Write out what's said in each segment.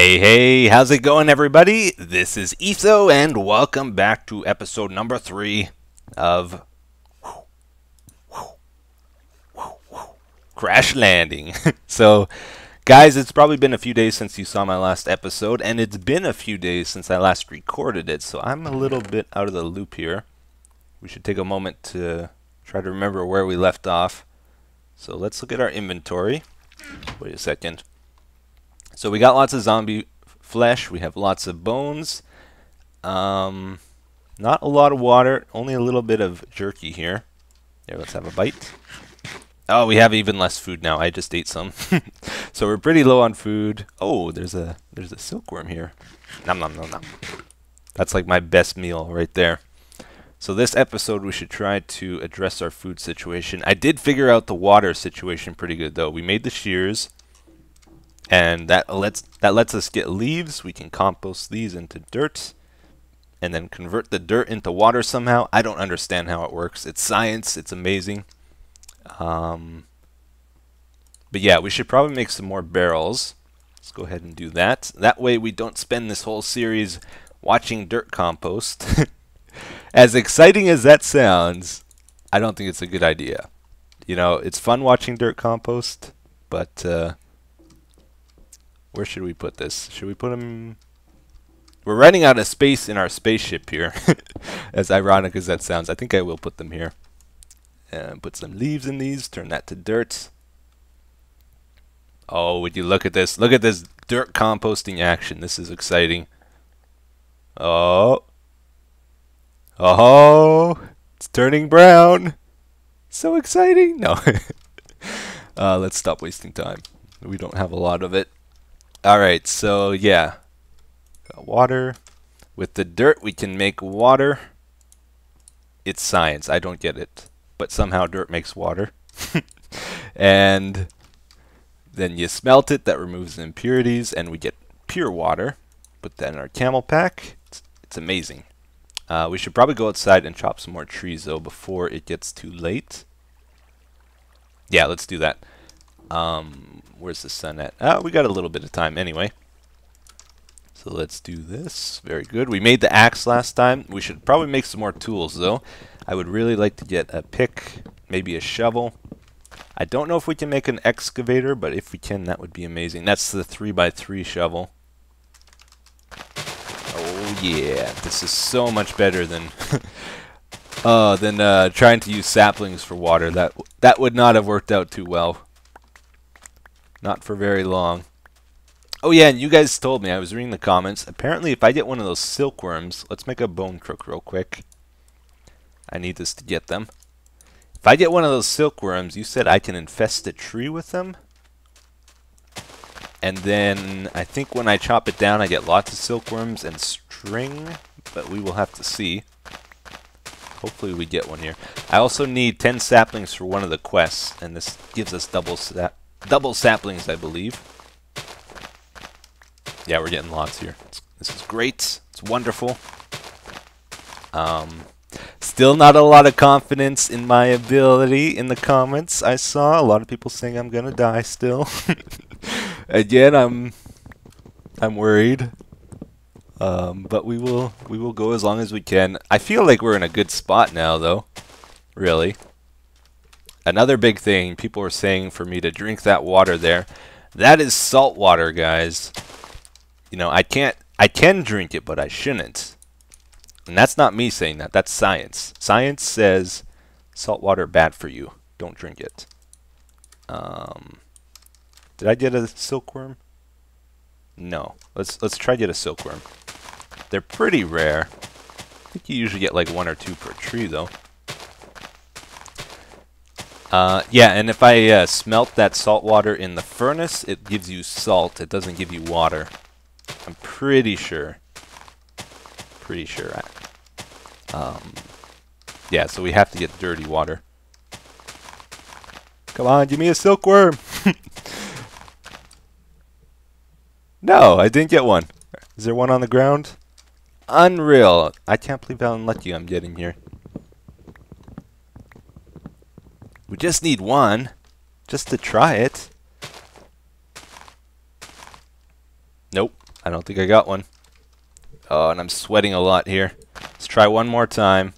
Hey, how's it going, everybody? This is Etho, and welcome back to episode number 3 of Crash Landing. So, guys, it's probably been a few days since you saw my last episode, and it's been a few days since I last recorded it, so I'm a little bit out of the loop here. We should take a moment to try to remember where we left off. So let's look at our inventory. Wait a second. So we got lots of zombie flesh, we have lots of bones, not a lot of water, only a little bit of jerky here. There, let's have a bite. Oh, we have even less food now, I just ate some. So we're pretty low on food. Oh, there's a silkworm here. Nom nom nom nom. That's like my best meal right there. So this episode we should try to address our food situation. I did figure out the water situation pretty good though. We made the shears. And that lets us get leaves. We can compost these into dirt and then convert the dirt into water somehow. I don't understand how it works. It's science. It's amazing. But yeah, we should probably make some more barrels. Let's go ahead and do that. That way we don't spend this whole series watching dirt compost. As exciting as that sounds, I don't think it's a good idea. You know, it's fun watching dirt compost, but... where should we put this? Should we put them... We're running out of space in our spaceship here. As ironic as that sounds. I think I will put them here. And put some leaves in these. Turn that to dirt. Oh, would you look at this? Look at this dirt composting action. This is exciting. Oh. Oh. It's turning brown. So exciting. No. Let's stop wasting time. We don't have a lot of it. Alright, so yeah, got water. With the dirt we can make water. It's science, I don't get it. But somehow dirt makes water. And then you smelt it, that removes the impurities, and we get pure water. Put that in our camel pack. It's amazing. We should probably go outside and chop some more trees though before it gets too late. Yeah, let's do that. Where's the sun at? Oh, we got a little bit of time anyway. So let's do this. Very good. We made the axe last time. We should probably make some more tools, though. I would really like to get a pick, maybe a shovel. I don't know if we can make an excavator, but if we can, that would be amazing. That's the 3x3 shovel. Oh, yeah. This is so much better than... than trying to use saplings for water. That would not have worked out too well. Not for very long. Oh yeah, and you guys told me, I was reading the comments, apparently if I get one of those silkworms, let's make a bone crook real quick. I need this to get them. If I get one of those silkworms, you said I can infest the tree with them? And then I think when I chop it down I get lots of silkworms and string, but we will have to see. Hopefully we get one here. I also need 10 saplings for one of the quests, and this gives us double saplings, I believe. Yeah, we're getting lots here. This is great. It's wonderful. Still not a lot of confidence in my ability in the comments. I saw a lot of people saying I'm gonna die still. Again, I'm worried. But we will go as long as we can. I feel like we're in a good spot now though. Really. Another big thing people are saying for me to drink that water there. That is salt water, guys. You know, I can drink it, but I shouldn't. And that's not me saying that. That's science. Science says salt water bad for you. Don't drink it. Did I get a silkworm? No. Let's try get a silkworm. They're pretty rare. I think you usually get like 1 or 2 per tree though. Yeah, and if I smelt that salt water in the furnace, it gives you salt. It doesn't give you water. I'm pretty sure. Pretty sure. Yeah, so we have to get dirty water. Come on, give me a silkworm! No, I didn't get one. Is there one on the ground? Unreal. I can't believe how unlucky I'm getting here. We just need one, just to try it. Nope, I don't think I got one. Oh, and I'm sweating a lot here. Let's try one more time.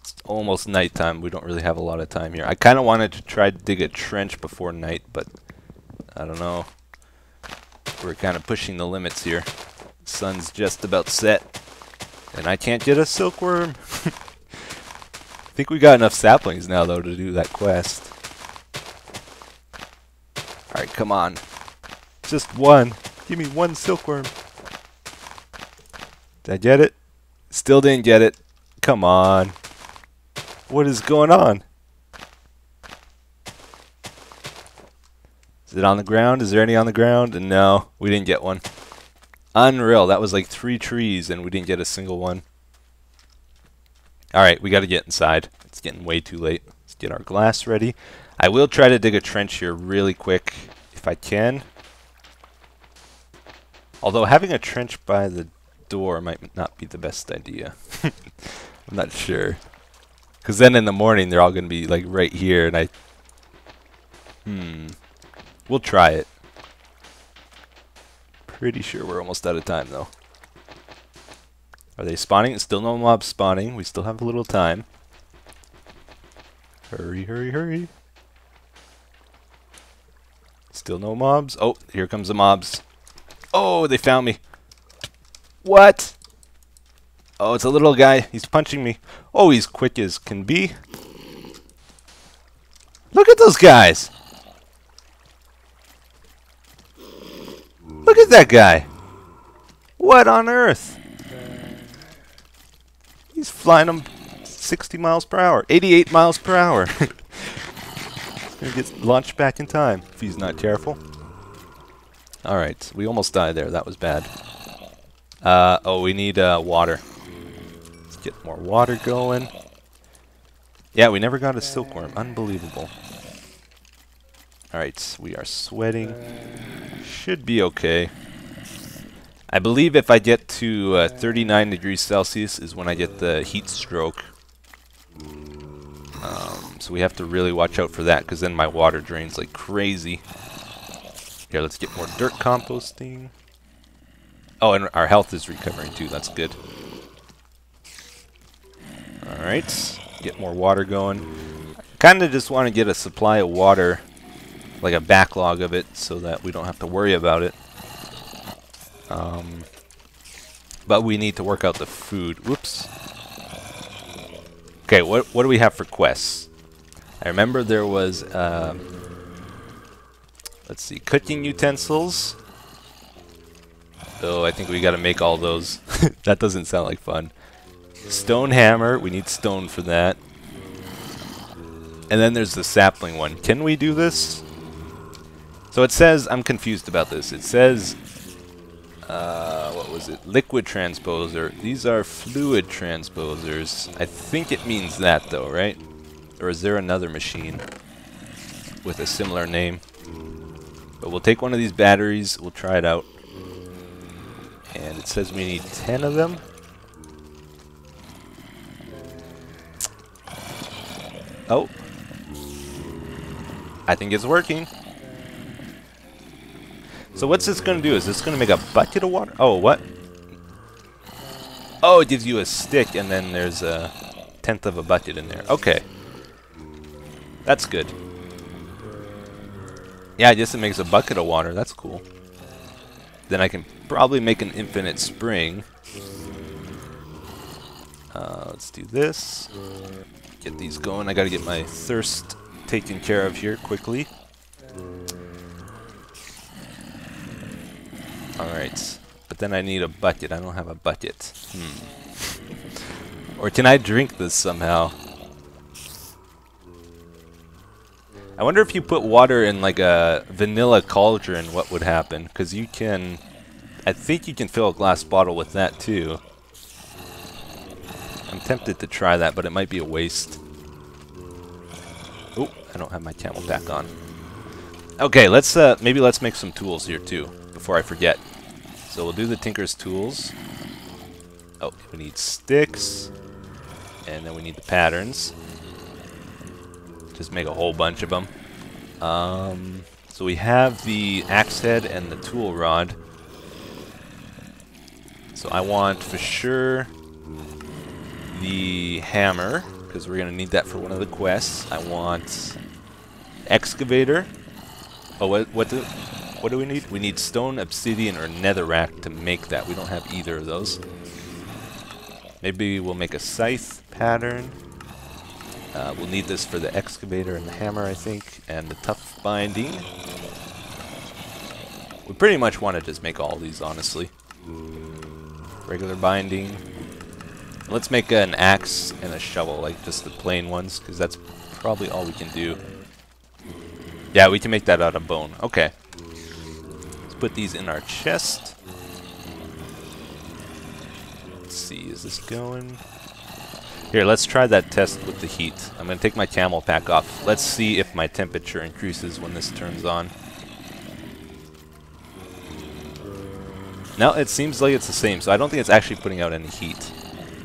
It's almost nighttime. We don't really have a lot of time here. I kind of wanted to try to dig a trench before night, but I don't know. We're kind of pushing the limits here. Sun's just about set, and I can't get a silkworm. I think we got enough saplings now, though, to do that quest. Alright, come on. Just one. Give me one silkworm. Did I get it? Still didn't get it. Come on. What is going on? Is it on the ground? Is there any on the ground? And no, we didn't get one. Unreal. That was like 3 trees and we didn't get a single one. Alright, we gotta get inside. It's getting way too late. Let's get our glass ready. I will try to dig a trench here really quick if I can. Although having a trench by the door might not be the best idea. I'm not sure. Because then in the morning they're all gonna be like right here and I... We'll try it. Pretty sure we're almost out of time, though. Are they spawning? Still no mobs spawning. We still have a little time. Hurry, hurry, hurry. Still no mobs. Oh, here comes the mobs. Oh, they found me. What? Oh, it's a little guy. He's punching me. Oh, he's quick as can be. Look at those guys. Look at that guy! What on earth? He's flying him 60 miles per hour, 88 miles per hour. He gets launched back in time if he's not careful. Alright, we almost died there. That was bad. Oh, we need water. Let's get more water going. Yeah, we never got a silkworm. Unbelievable. Alright, we are sweating. Should be okay. I believe if I get to 39 degrees Celsius is when I get the heat stroke. So we have to really watch out for that because then my water drains like crazy. Here, let's get more dirt composting. Oh, and our health is recovering too. That's good. Alright, get more water going. I kind of just want to get a supply of water, like a backlog of it, so that we don't have to worry about it. But we need to work out the food. Whoops. Okay, what do we have for quests? I remember there was, let's see, cooking utensils. Oh, I think we gotta make all those. That doesn't sound like fun. Stone hammer, we need stone for that. And then there's the sapling one. Can we do this? So it says, I'm confused about this. It says, what was it? Liquid transposer. These are fluid transposers. I think it means that though, right? Or is there another machine with a similar name? But we'll take one of these batteries. We'll try it out. And it says we need 10 of them. Oh. I think it's working. So what's this going to do? Is this going to make a bucket of water? Oh, what? Oh, it gives you a stick, and then there's a 1/10 of a bucket in there. Okay. That's good. Yeah, I guess it makes a bucket of water. That's cool. Then I can probably make an infinite spring. Let's do this. Get these going. I got to get my thirst taken care of here quickly. Alright, but then I need a bucket. I don't have a bucket. Or can I drink this somehow? I wonder if you put water in like a vanilla cauldron, what would happen? Because you can... I think you can fill a glass bottle with that too. I'm tempted to try that, but it might be a waste. Oh, I don't have my camel pack on. Okay, let's make some tools here too, before I forget. So we'll do the Tinker's tools. Oh, we need sticks. And then we need the patterns. Just make a whole bunch of them. So we have the axe head and the tool rod. So I want for sure the hammer, because we're going to need that for one of the quests. I want excavator. Oh, what do we need? We need stone, obsidian, or netherrack to make that. We don't have either of those. Maybe we'll make a scythe pattern. We'll need this for the excavator and the hammer, I think, and the tough binding. We pretty much want to just make all these, honestly. Regular binding. Let's make an axe and a shovel, like just the plain ones, because that's probably all we can do. Yeah, we can make that out of bone. Okay. Let's put these in our chest. Let's see, is this going? Here, let's try that test with the heat. I'm going to take my camel pack off. Let's see if my temperature increases when this turns on. Now it seems like it's the same, so I don't think it's actually putting out any heat,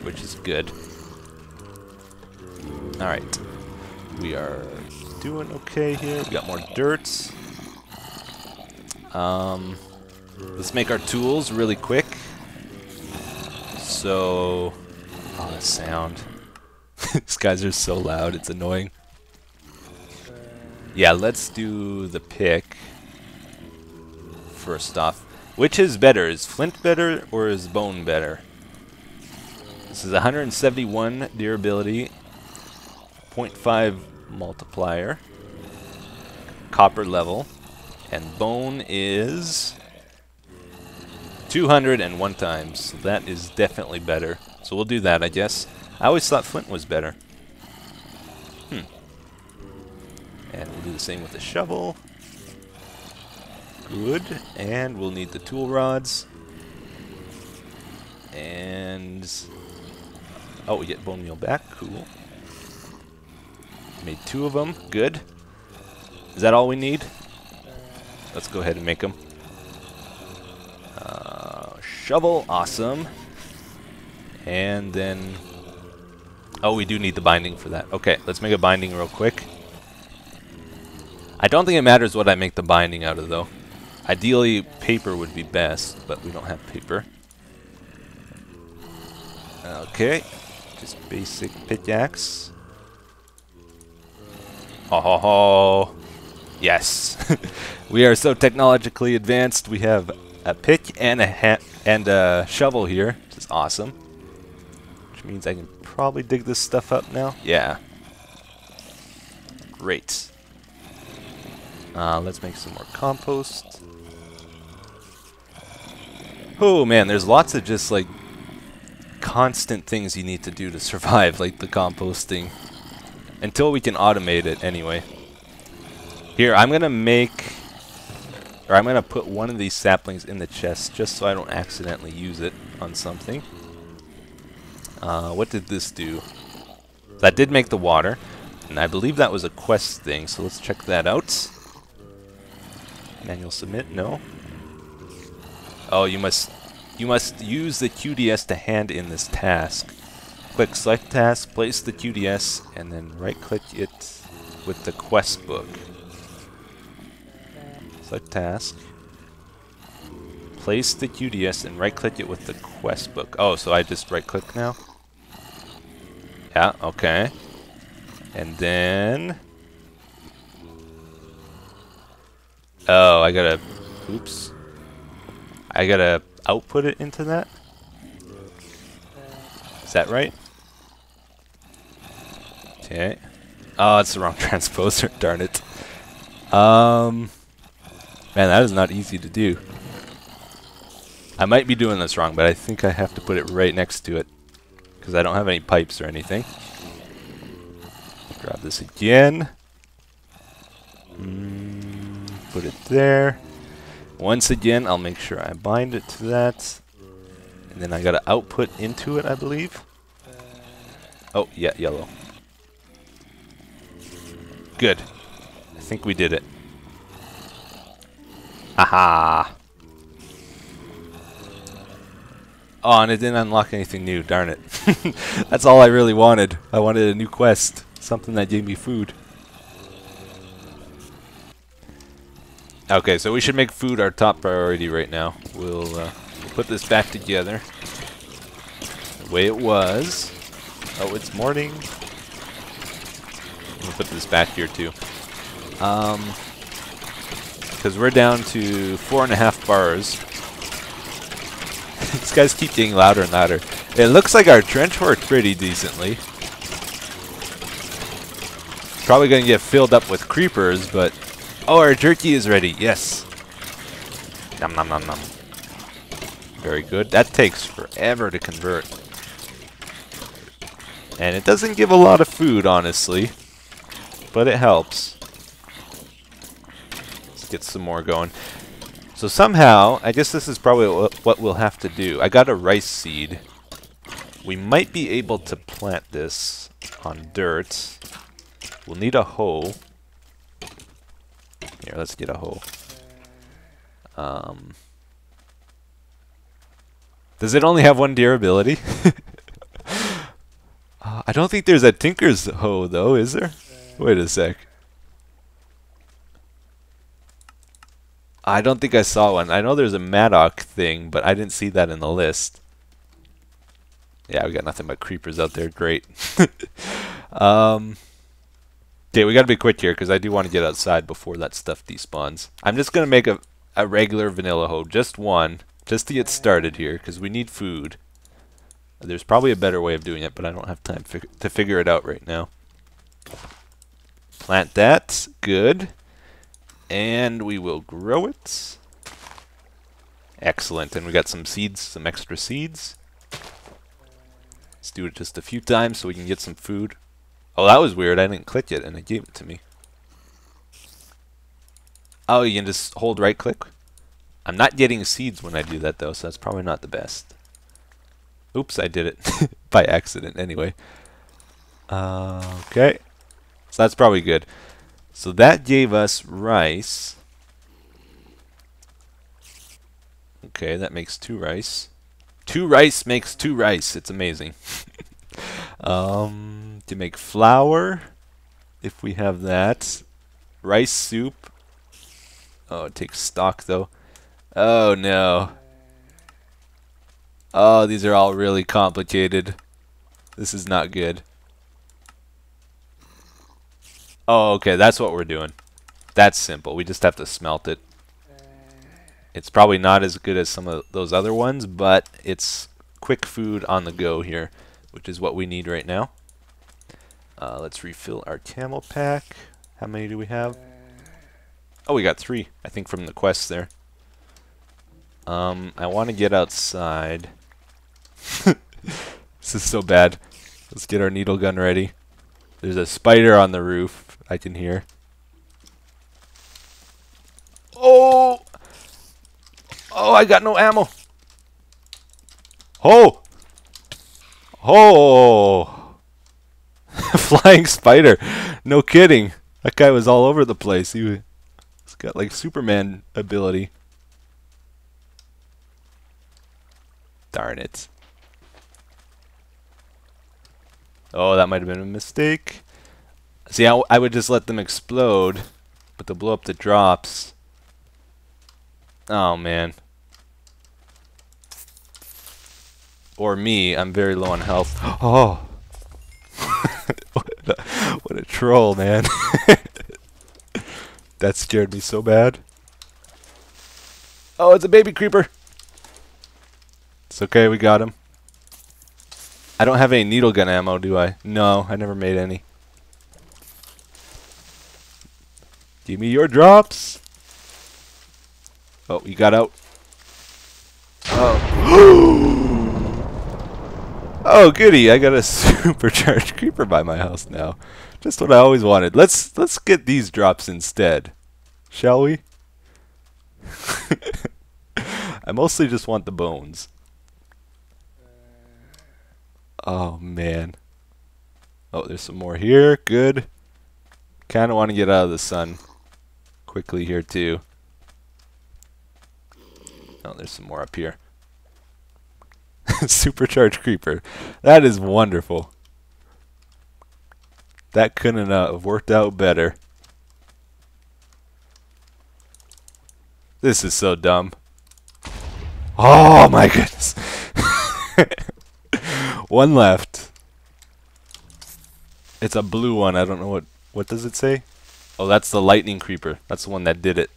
which is good. Alright. We are doing okay here. We got more dirt. Let's make our tools really quick. So... oh, that sound. These guys are so loud, it's annoying. Yeah, let's do the pick first off. Which is better? Is flint better or is bone better? This is 171 durability, 0.5 multiplier, copper level, and bone is 201 times. So that is definitely better. So we'll do that, I guess. I always thought flint was better. And we'll do the same with the shovel. Good. And we'll need the tool rods. And... oh, we get bone meal back. Cool. Made two of them. Good. Is that all we need? Let's go ahead and make them. Shovel. Awesome. And then... oh, we do need the binding for that. Okay, let's make a binding real quick. I don't think it matters what I make the binding out of, though. Ideally, paper would be best, but we don't have paper. Okay, just basic pickaxe. Ho ho ho! Yes! We are so technologically advanced. We have a pick and a shovel here, which is awesome. Means I can probably dig this stuff up now. Yeah. Great. Let's make some more compost. Oh man, there's lots of just like constant things you need to do to survive, like the composting. Until we can automate it anyway. Here, I'm gonna make, or I'm gonna put one of these saplings in the chest just so I don't accidentally use it on something. What did this do? That did make the water, and I believe that was a quest thing, so let's check that out. Manual submit? No. Oh, you must use the QDS to hand in this task. Click select task, place the QDS, and then right-click it with the quest book. Select task. Place the QDS and right-click it with the quest book. Oh, so I just right-click now? Yeah, okay. And then... oh, I gotta... oops. I gotta output it into that? Is that right? Okay. Oh, it's the wrong transposer. Darn it. Man, that is not easy to do. I might be doing this wrong, but I think I have to put it right next to it, because I don't have any pipes or anything. Grab this again. Put it there. Once again, I'll make sure I bind it to that. And then I gotta output into it, I believe. Oh, yeah, yellow. Good. I think we did it. Aha! Oh, and it didn't unlock anything new, darn it. That's all I really wanted. I wanted a new quest. Something that gave me food. Okay, so we should make food our top priority right now. We'll put this back together the way it was. Oh, it's morning. I'm gonna put this back here too. Because we're down to 4.5 bars. These guys keep getting louder and louder. It looks like our trench worked pretty decently. Probably gonna get filled up with creepers, but oh, our jerky is ready. Yes. Nom nom nom nom. Very good. That takes forever to convert, and it doesn't give a lot of food, honestly, but it helps. Let's get some more going. So somehow, I guess this is probably what we'll have to do. I got a rice seed. We might be able to plant this on dirt. We'll need a hoe. Here, let's get a hoe. Does it only have one durability? I don't think there's a Tinker's hoe, though, is there? Wait a sec. I don't think I saw one. I know there's a Madoc thing, but I didn't see that in the list. Yeah, we got nothing but creepers out there. Great. Okay, we gotta be quick here because I do want to get outside before that stuff despawns. I'm just gonna make a regular vanilla hoe, just one, just to get started here because we need food. There's probably a better way of doing it, but I don't have time to figure it out right now. Plant that, good, and we will grow it. Excellent, and we got some seeds, some extra seeds. Let's do it just a few times so we can get some food. Oh, that was weird. I didn't click it, and it gave it to me. Oh, you can just hold right-click? I'm not getting seeds when I do that, though, so that's probably not the best. Oops, I did it by accident anyway. Okay. So that's probably good. So that gave us rice. Okay, that makes 2 rice. 2 rice makes 2 rice. It's amazing. To make flour, if we have that. Rice soup. Oh, it takes stock though. Oh no. Oh, these are all really complicated. This is not good. Oh, okay, that's what we're doing. That's simple. We just have to smelt it. It's probably not as good as some of those other ones, but it's quick food on the go here, which is what we need right now. Let's refill our camel pack. How many do we have? Oh, we got 3, I think, from the quest there. I want to get outside. This is so bad. Let's get our needle gun ready. There's a spider on the roof, I can hear. Oh! Oh, I got no ammo! Oh! Oh! Flying spider. No kidding. That guy was all over the place. He's got like Superman ability. Darn it. Oh, that might have been a mistake. See, I would just let them explode, but they'll blow up the drops. Oh, man. Or me. I'm very low on health. Oh! What a troll, man. That scared me so bad. Oh, it's a baby creeper. It's okay, we got him. I don't have any needle gun ammo, do I? No, I never made any. Give me your drops. Oh, he got out. Oh. Oh goody, I got a supercharged creeper by my house now. Just what I always wanted. Let's get these drops instead. Shall we? I mostly just want the bones. Oh man. Oh, there's some more here. Good. Kinda wanna get out of the sun quickly here too. Oh, there's some more up here. Supercharged creeper. That is wonderful. That couldn't have worked out better. This is so dumb. Oh my goodness. One left. It's a blue one. I don't know what does it say? Oh, that's the lightning creeper. That's the one that did it.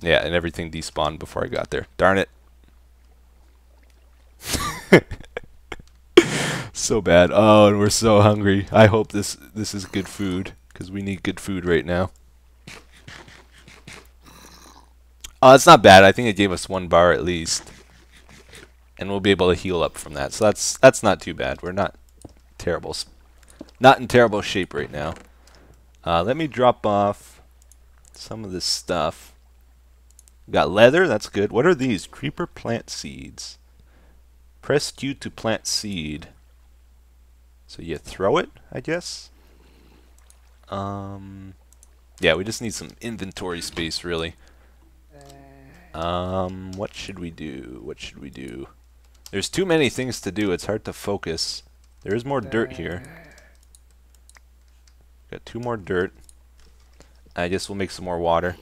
Yeah, and everything despawned before I got there. Darn it. So bad. Oh, and we're so hungry. I hope this is good food, because we need good food right now. Oh, that's not bad. I think it gave us 1 bar at least. And we'll be able to heal up from that. So that's not too bad. We're not terrible. Not in terrible shape right now. Let me drop off some of this stuff. We got leather. That's good. What are these? Creeper plant seeds. Press Q to plant seed. So you throw it, I guess. Yeah, we just need some inventory space, really. What should we do? What should we do? There's too many things to do. It's hard to focus. There is more dirt here. Got 2 more dirt. I guess we'll make some more water.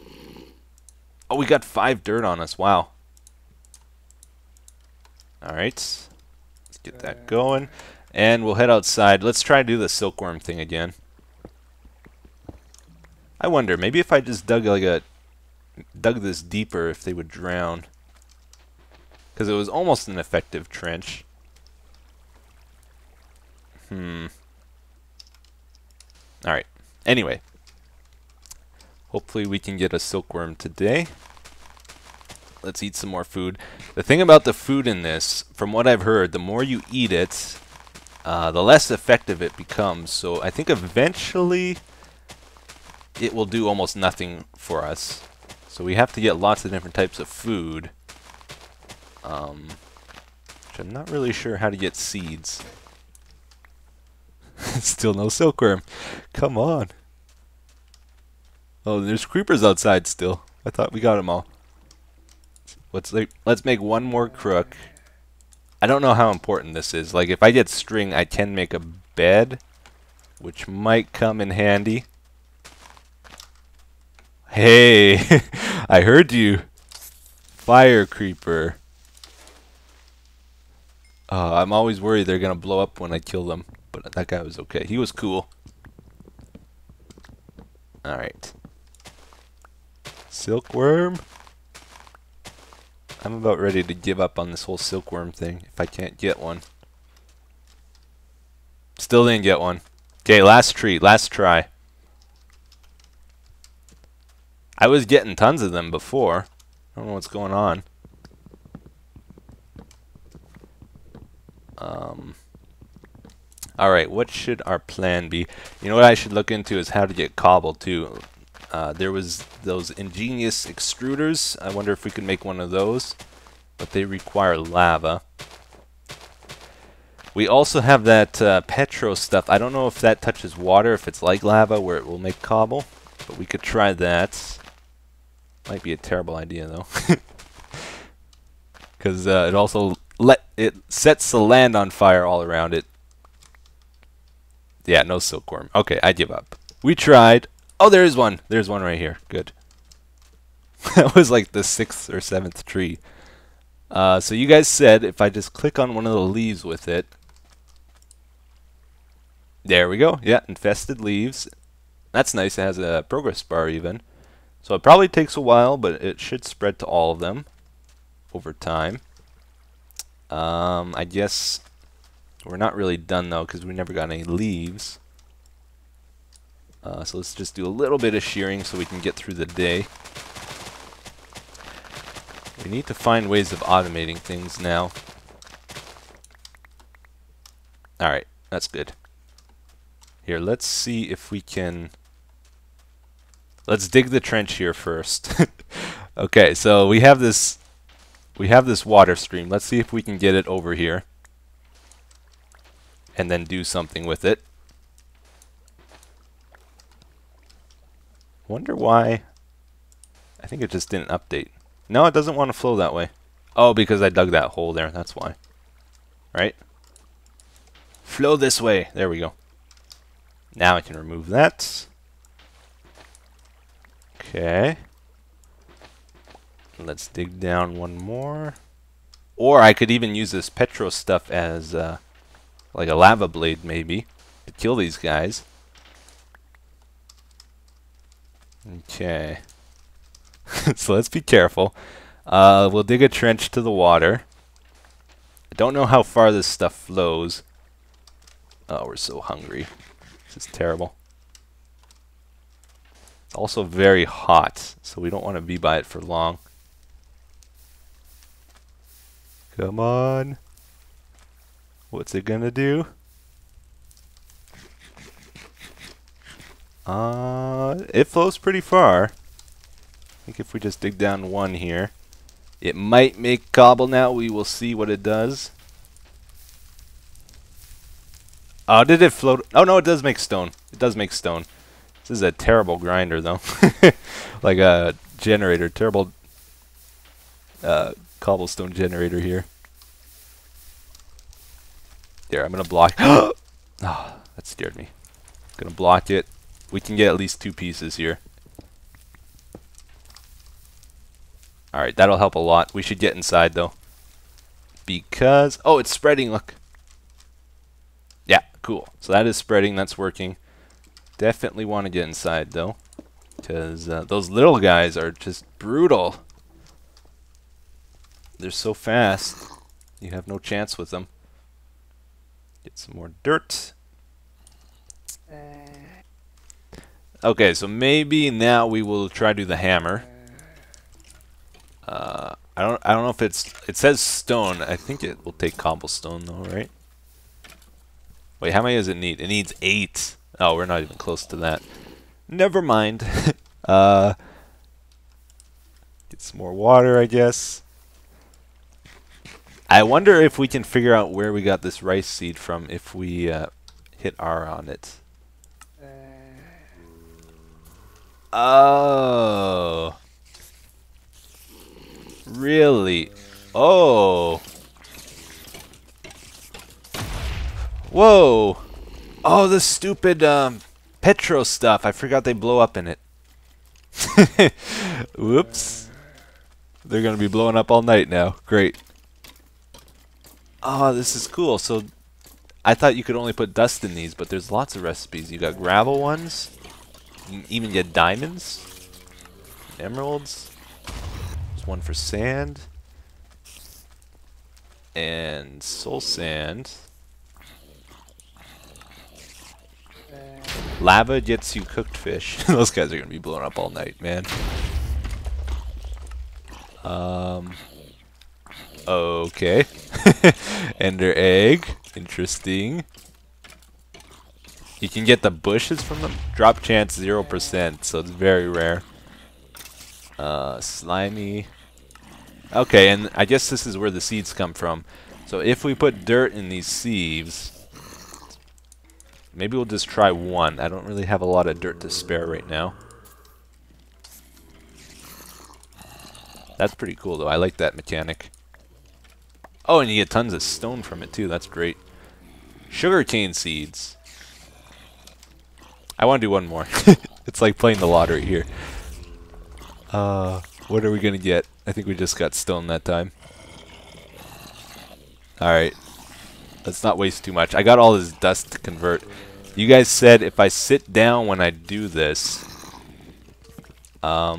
Oh, we got 5 dirt on us. Wow. Alright. Let's get that going. And we'll head outside. Let's try to do the silkworm thing again. I wonder, maybe if I just dug this deeper, if they would drown. Because it was almost an effective trench. Alright. Anyway. Hopefully we can get a silkworm today. Let's eat some more food. The thing about the food in this, from what I've heard, the more you eat it, the less effective it becomes. So I think eventually it will do almost nothing for us. So we have to get lots of different types of food. Which I'm not really sure how to get seeds. Still no silkworm. Come on. Oh, there's creepers outside still. I thought we got them all. Let's make 1 more crook. I don't know how important this is. Like, if I get string, I can make a bed, which might come in handy. Hey, I heard you. Fire creeper. I'm always worried they're gonna blow up when I kill them, but that guy was okay. He was cool. All right. Silkworm. I'm about ready to give up on this whole silkworm thing if I can't get one. Still didn't get one. Okay, last tree, last try. I was getting tons of them before. I don't know what's going on. Alright, what should our plan be? You know what I should look into is how to get cobble too. There was those ingenious extruders. I wonder if we can make one of those, but they require lava. We also have that petro stuff. I don't know if that touches water, if it's like lava where it will make cobble, but we could try that. Might be a terrible idea though, because it also it sets the land on fire all around it. Yeah, no silkworm. Okay, I give up. We tried. Oh, there is one. There's one right here. Good. That was like the 6th or 7th tree. So you guys said if I just click on one of the leaves with it. There we go. Yeah, infested leaves. That's nice. It has a progress bar even. So it probably takes a while, but it should spread to all of them over time. I guess we're not really done though because we never got any leaves. So let's just do a little bit of shearing so we can get through the day. We need to find ways of automating things now. Alright, that's good. Here, let's see if we can... Let's dig the trench here first. Okay, so we have this water stream. Let's see if we can get it over here. And then do something with it. Wonder why. I think it just didn't update. No, it doesn't want to flow that way. Oh, because I dug that hole there. That's why. Right? Flow this way. There we go. Now I can remove that. Okay. Let's dig down one more. Or I could even use this Petro stuff as like a lava blade maybe to kill these guys. Okay. So let's be careful. We'll dig a trench to the water. I don't know how far this stuff flows. Oh, we're so hungry. This is terrible. It's also very hot, so we don't want to be by it for long. Come on. What's it gonna do? It flows pretty far. I think if we just dig down one here, it might make cobble now. We will see what it does. Oh, did it float? Oh no, it does make stone. It does make stone. This is a terrible grinder though. Like a generator, terrible cobblestone generator here. There, I'm gonna block. Oh, that scared me. I'm gonna block it. We can get at least two pieces here. Alright, that'll help a lot. We should get inside though. Because, oh, it's spreading, look. Yeah, cool. So that is spreading, that's working. Definitely want to get inside though. Because those little guys are just brutal. They're so fast. You have no chance with them. Get some more dirt. Okay, so maybe now we will try to do the hammer. I don't know if it says stone. I think it will take cobblestone though, right? Wait, how many does it need? It needs 8. Oh, we're not even close to that. Never mind. Get some more water, I guess. I wonder if we can figure out where we got this rice seed from if we hit R on it. Oh. Really? Oh. Whoa. Oh, the stupid Petro stuff. I forgot they blow up in it. Whoops. They're going to be blowing up all night now. Great. Oh, this is cool. So I thought you could only put dust in these, but there's lots of recipes. You got gravel ones. You can even get diamonds. Emeralds. There's one for sand. And soul sand. Lava gets you cooked fish. Those guys are going to be blown up all night, man. Okay. Ender egg. Interesting. You can get the bushes from them. Drop chance 0%, so it's very rare. Slimy. Okay, and I guess this is where the seeds come from. So if we put dirt in these sieves, maybe we'll just try one. I don't really have a lot of dirt to spare right now. That's pretty cool, though. I like that mechanic. Oh, and you get tons of stone from it, too. That's great. Sugarcane seeds. I want to do one more. It's like playing the lottery here. What are we going to get? I think we just got stone that time. Alright. Let's not waste too much. I got all this dust to convert. You guys said if I sit down when I do this, I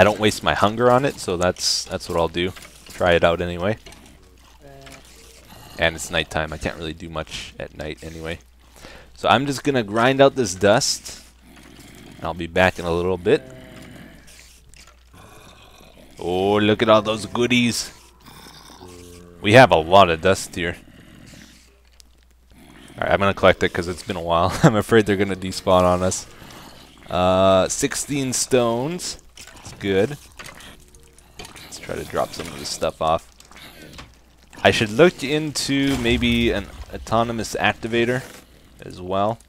don't waste my hunger on it, so that's what I'll do. Try it out anyway. And it's nighttime. I can't really do much at night anyway. So I'm just going to grind out this dust. I'll be back in a little bit. Oh, look at all those goodies. We have a lot of dust here. Alright, I'm going to collect it because it's been a while. I'm afraid they're going to despawn on us. 16 stones. That's good. Let's try to drop some of this stuff off. I should look into maybe an autonomous activator as well,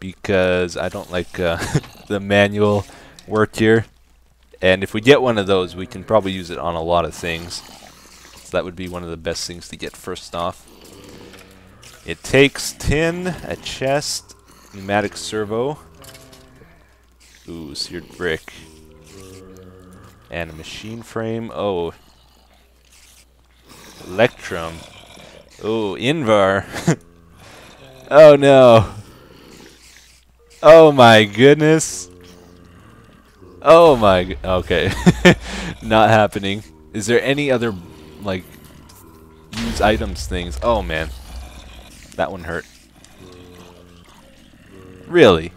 because I don't like the manual work here. And if we get one of those, we can probably use it on a lot of things. So that would be one of the best things to get first off. It takes tin, a chest, pneumatic servo, ooh, seared brick. and a machine frame. Oh, Electrum. Oh, Invar. Oh no. Oh my goodness. Oh my. Okay, not happening. Is there any other like use items things? Oh man, that one hurt. Really?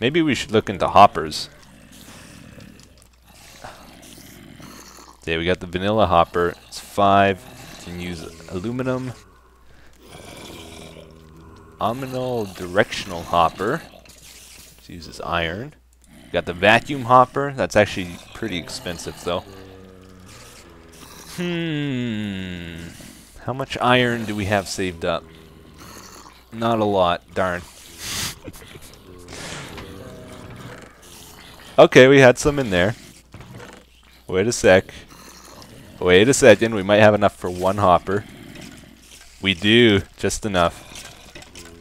Maybe we should look into hoppers. Okay, we got the vanilla hopper. It's 5. You can use aluminum. Omnidirectional directional hopper. It uses iron. We got the vacuum hopper. That's actually pretty expensive though. Hmm. How much iron do we have saved up? Not a lot, darn. Okay, we had some in there. Wait a sec. Wait a second, we might have enough for one hopper. We do, just enough.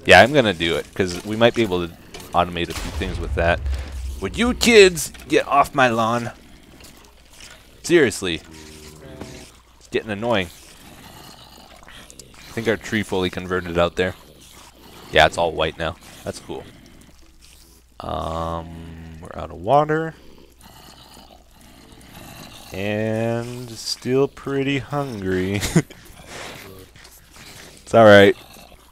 Yeah, I'm gonna do it, because we might be able to automate a few things with that. Would you kids get off my lawn? Seriously. It's getting annoying. I think our tree fully converted out there. Yeah, it's all white now. That's cool. We're out of water. And still pretty hungry. It's alright.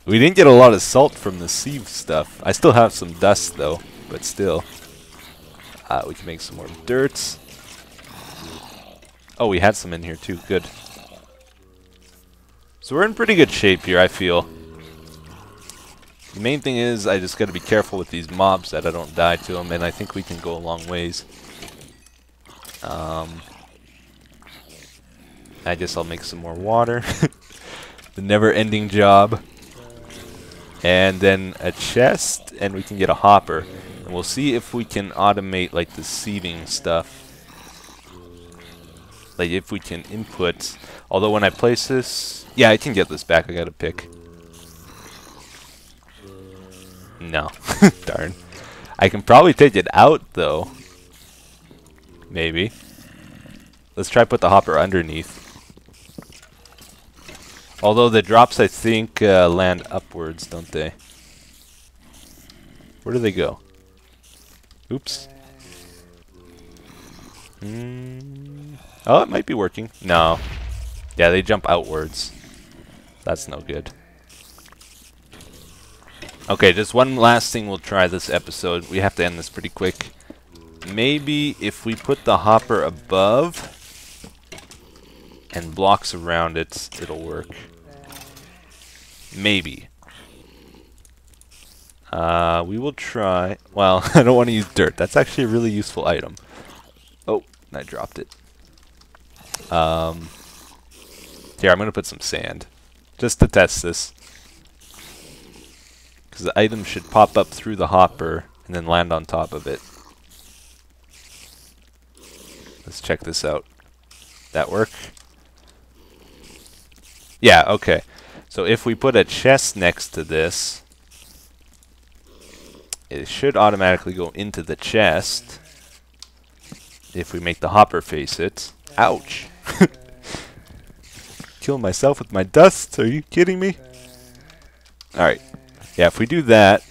We didn't get a lot of salt from the sieve stuff. I still have some dust though, but still. We can make some more dirts. Oh, we had some in here too. Good. So we're in pretty good shape here, I feel. The main thing is I just gotta be careful with these mobs that I don't die to them, and I think we can go a long ways. I guess I'll make some more water. The never-ending job. And then a chest, and we can get a hopper. And we'll see if we can automate like the sieving stuff. Like if we can input. Although when I place this, yeah, I can get this back. I gotta pick. No. Darn. I can probably take it out, though. Maybe. Let's try put the hopper underneath. Although the drops, I think, land upwards, don't they? Where do they go? Oops. Oh, it might be working. No. Yeah, they jump outwards. That's no good. Okay, just one last thing we'll try this episode. We have to end this pretty quick. Maybe if we put the hopper above and blocks around it, it'll work. Maybe. We will try... Well, I don't want to use dirt. That's actually a really useful item. Oh, I dropped it. Here, I'm going to put some sand. Just to test this. Because the item should pop up through the hopper and then land on top of it. Let's check this out. That work? Yeah, okay. So if we put a chest next to this, it should automatically go into the chest. If we make the hopper face it. Ouch! Kill myself with my dust? Are you kidding me? Alright. Yeah, if we do that,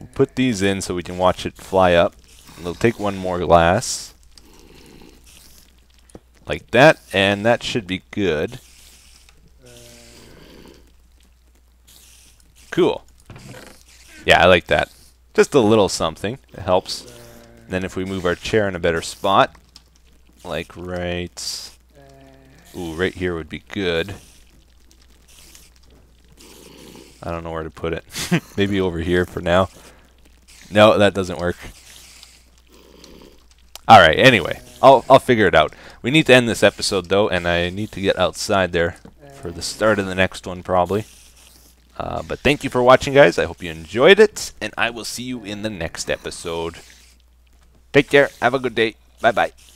we'll put these in so we can watch it fly up. We'll take one more glass. Like that, and that should be good. Cool. Yeah, I like that. Just a little something. It helps. And then if we move our chair in a better spot, like right... Ooh, right here would be good. I don't know where to put it. Maybe over here for now. No, that doesn't work. Alright, anyway. I'll figure it out. We need to end this episode, though, and I need to get outside there for the start of the next one, probably. But thank you for watching, guys. I hope you enjoyed it, and I will see you in the next episode. Take care. Have a good day. Bye-bye.